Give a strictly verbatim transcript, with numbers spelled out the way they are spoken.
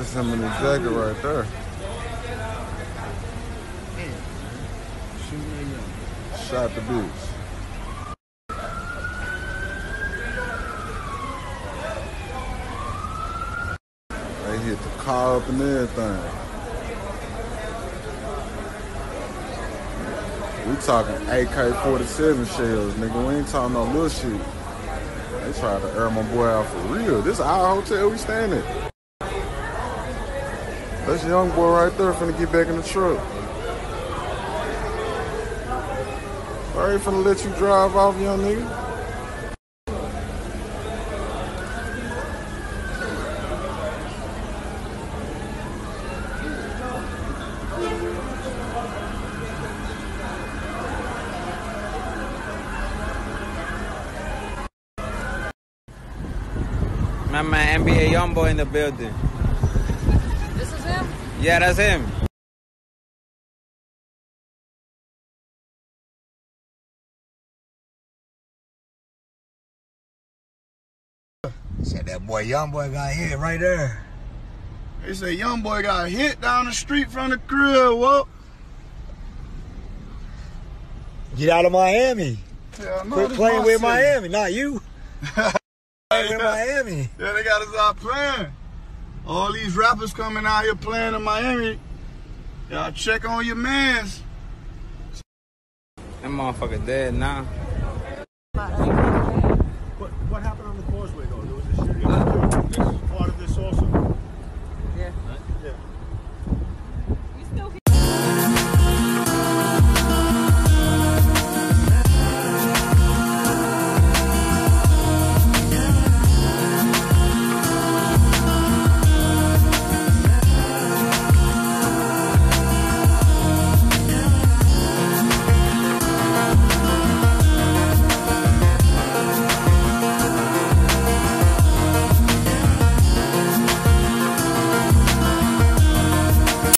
That's him in the jacket right there. Shot the bitch. They hit the car up and everything. We talking A K forty-seven shells, nigga. We ain't talking no little shit. They tried to air my boy out for real. This is our hotel we staying at. That's young boy right there finna get back in the truck. I ain't finna let you drive off, young nigga. My man, N B A YoungBoy in the building. This is him? Yeah, that's him. Said that boy YoungBoy got hit right there. They said YoungBoy got hit down the street from the crib. What? Get out of Miami. Yeah, no, quit playing with city. Miami, not you. Playing with Miami. Yeah, they got us out playing. All these rappers coming out here playing in Miami. Y'all check on your mans. That motherfucker dead now. Nah.